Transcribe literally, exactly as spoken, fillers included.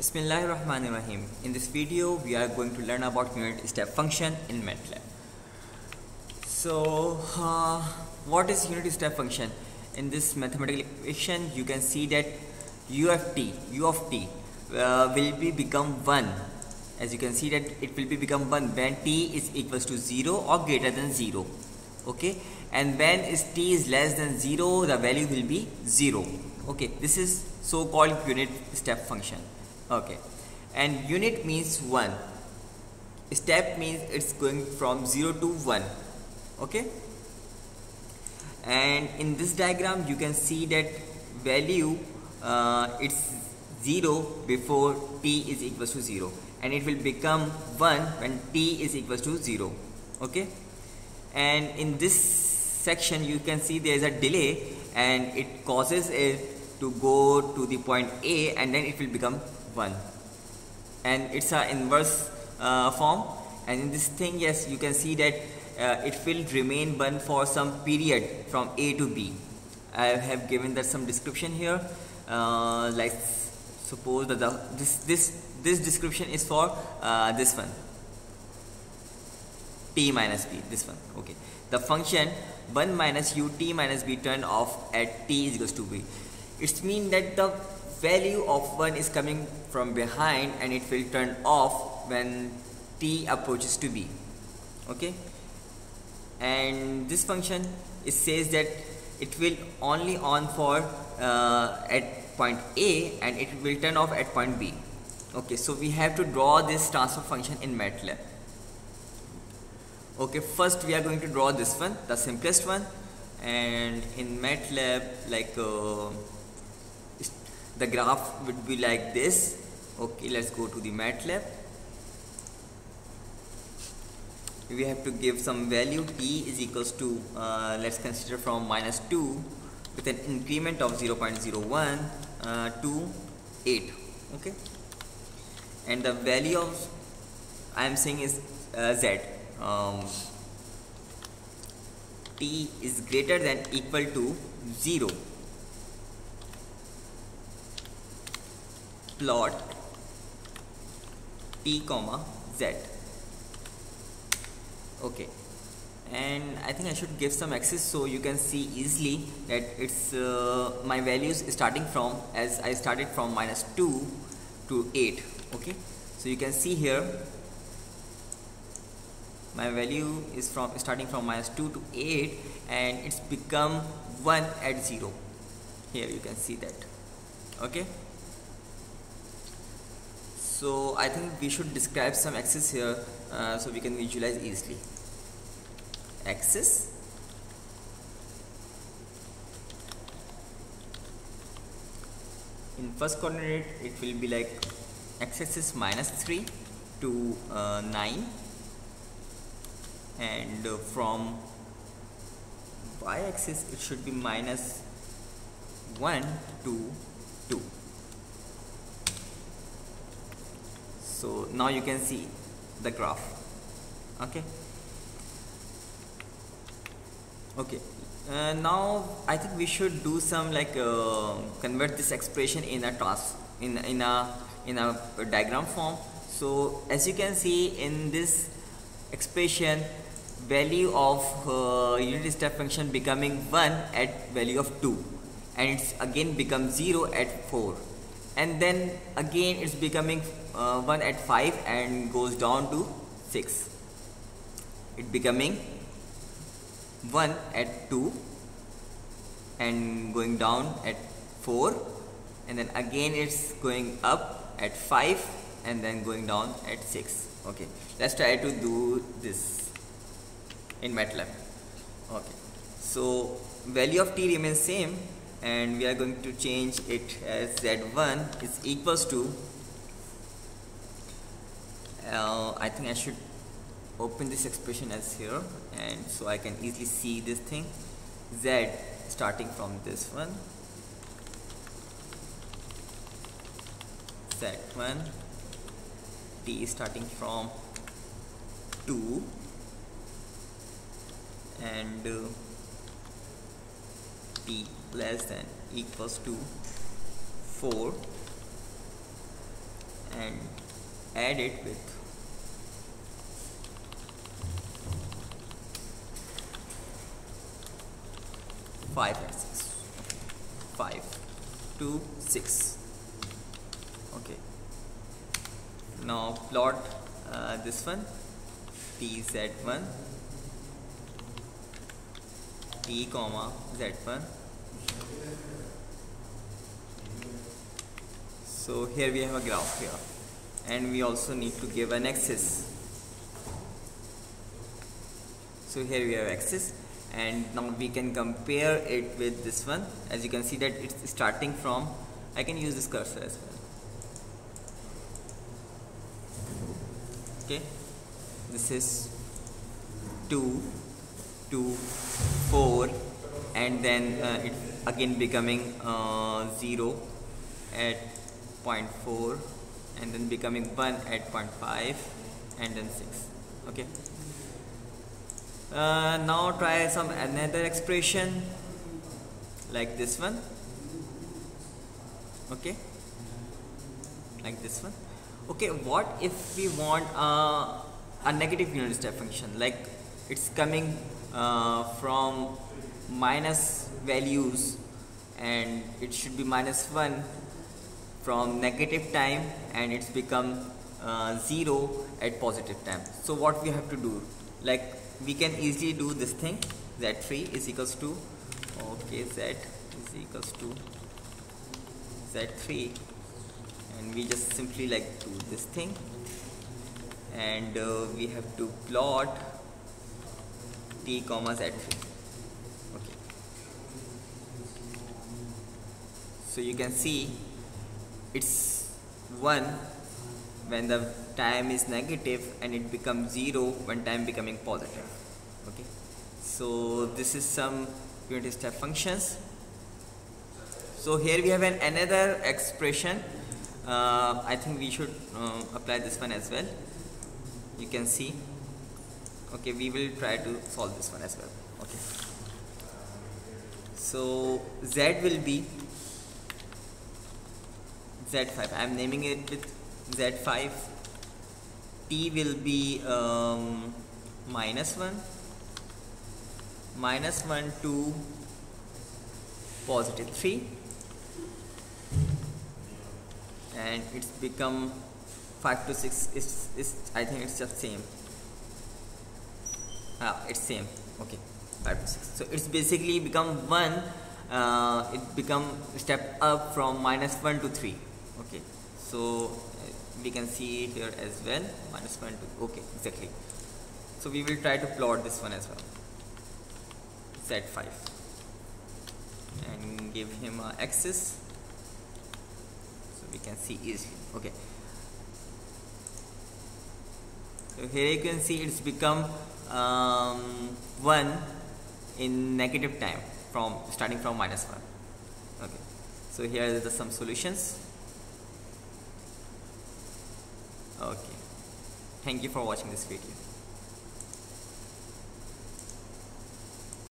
Bismillahirrahmanirrahim. In this video we are going to learn about unit step function in MATLAB. So uh, what is unit step function? In this mathematical equation you can see that u of t, u of t uh, will be become one. As you can see that it will be become one when t is equals to zero or greater than zero. Okay, and when is t is less than zero, the value will be zero. Okay, this is so called unit step function. Okay, and unit means one, step means it's going from zero to one. Okay, and in this diagram you can see that value uh, it's zero before t is equals to zero, and it will become one when t is equals to zero. Okay, and in this section you can see there is a delay, and it causes it to go to the point A, and then it will become one, and it's a inverse uh, form. And in this thing, yes, you can see that uh, it will remain one for some period from A to B. I have given that some description here. Uh, like suppose that the, this this this description is for uh, this one, t minus b, this one. Okay, the function one minus u t minus b turned off at t is equals to b. It's mean that the value of one is coming from behind, and it will turn off when t approaches to b. Okay, and this function, it says that it will only on for uh, at point A, and it will turn off at point B. Okay, so we have to draw this transfer function in MATLAB. Okay, first we are going to draw this one, the simplest one, and in MATLAB, like uh, the graph would be like this. Okay, let's go to the MATLAB. We have to give some value. T is equals to uh, let's consider from minus two with an increment of zero point zero one uh, to eight. Okay, and the value of I am saying is uh, z. Um, t is greater than equal to zero. Plot t comma z. Okay, and I think I should give some axis so you can see easily that it's uh, my values starting from, as I started from minus two to eight. Okay, so you can see here my value is from starting from minus two to eight, and it's become one at zero. Here you can see that. Okay, so I think we should describe some axis here uh, so we can visualize easily. Axis in first coordinate, it will be like x-axis minus three to uh, nine, and uh, from y-axis it should be minus one to two. So now you can see the graph. Okay, okay, uh, now I think we should do some like uh, convert this expression in a trans in in a in a diagram form. So as you can see in this expression, value of uh, unit step function becoming one at value of two, and it's again become zero at four, and then again it's becoming uh, one at five and goes down to six. It becoming one at two and going down at four, and then again it's going up at five and then going down at six. Okay, let's try to do this in MATLAB. Okay, so value of t remains same, and we are going to change it as z one is equals to uh, I think I should open this expression as here, and so I can easily see this thing, z starting from this one, z one, t starting from two, and uh, t less than equals to four, and add it with five and six. five, two, six. Okay. Now plot uh, this one, t z one, t comma z one. So here we have a graph here, and we also need to give an axis. So here we have axis, and now we can compare it with this one. As you can see that it's starting from, I can use this cursor as well. Okay, this is two, two, four, and then uh, it again becoming uh, zero at zero point four, and then becoming one at zero point five, and then six. Okay. Uh, now try some another expression like this one. Okay, like this one. Okay, what if we want uh, a negative unit step function, like it's coming uh, from minus values, and it should be minus one from negative time, and it's become uh, zero at positive time. So what we have to do, like, we can easily do this thing, z three is equals to, okay, z is equals to z three, and we just simply like do this thing, and uh, we have to plot t comma z three. Okay, so you can see it's one when the time is negative, and it becomes zero when time becoming positive. Okay, so this is some unit step functions. So here we have an another expression. uh, I think we should uh, apply this one as well. You can see, okay, we will try to solve this one as well. Okay, so z will be z five, I am naming it with z five. T will be um, minus one, minus one to positive three, and it's become five to six. It's, it's, I think it's just same. Ah, it's same. Okay, five to six. So it's basically become one. Uh, it become step up from minus one to three. Okay, so we can see here as well, minus one to, okay, exactly. So we will try to plot this one as well, z five, and give him an axis, so we can see easily. Okay, so here you can see it's become um, one in negative time, from starting from minus one. Okay, so here are the some solutions. Okay, thank you for watching this video.